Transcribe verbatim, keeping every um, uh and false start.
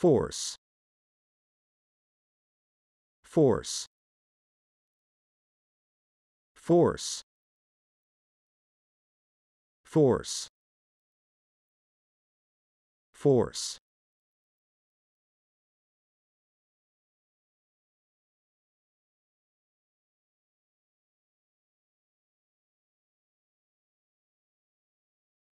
force, force, force, force, force.